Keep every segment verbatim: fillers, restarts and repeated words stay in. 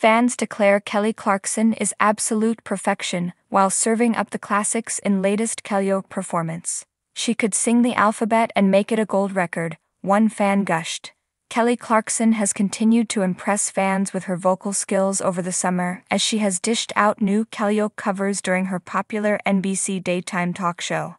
Fans declare Kelly Clarkson is absolute perfection while serving up the classics in latest Kellyoke performance. She could sing the alphabet and make it a gold record, one fan gushed. Kelly Clarkson has continued to impress fans with her vocal skills over the summer as she has dished out new Kellyoke covers during her popular N B C daytime talk show.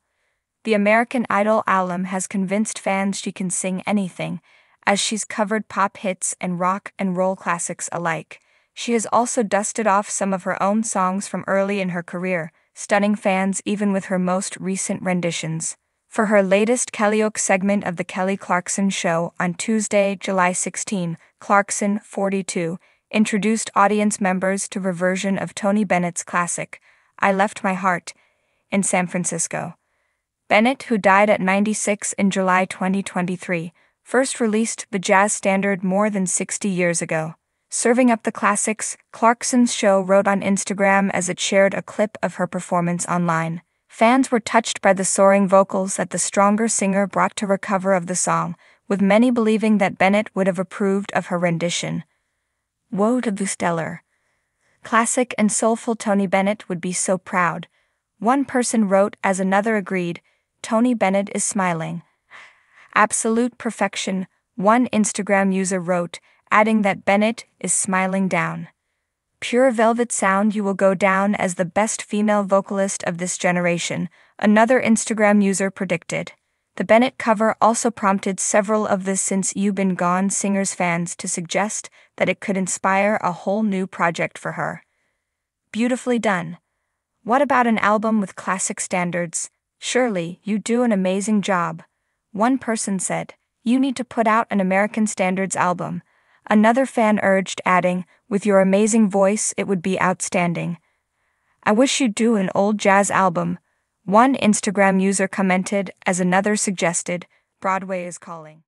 The American Idol alum has convinced fans she can sing anything, as she's covered pop hits and rock and roll classics alike. She has also dusted off some of her own songs from early in her career, stunning fans even with her most recent renditions. For her latest Kellyoke segment of The Kelly Clarkson Show on Tuesday, July sixteenth, Clarkson, forty-two, introduced audience members to her version of Tony Bennett's classic, I Left My Heart, in San Francisco. Bennett, who died at ninety-six in July twenty twenty-three, first released the jazz standard more than sixty years ago. Serving up the classics, Clarkson's show wrote on Instagram as it shared a clip of her performance online. Fans were touched by the soaring vocals that the stronger singer brought to her cover of the song, with many believing that Bennett would have approved of her rendition. Woe to the stellar. Classic and soulful Tony Bennett would be so proud. One person wrote as another agreed, Tony Bennett is smiling. Absolute perfection, one Instagram user wrote, adding that Bennett is smiling down. Pure velvet sound, you will go down as the best female vocalist of this generation, another Instagram user predicted. The Bennett cover also prompted several of the Since You Been Gone singers fans to suggest that it could inspire a whole new project for her. Beautifully done. What about an album with classic standards? Surely, you do an amazing job. One person said, you need to put out an American standards album. Another fan urged, adding, with your amazing voice it would be outstanding. I wish you'd do an old jazz album, one Instagram user commented as another suggested, Broadway is calling.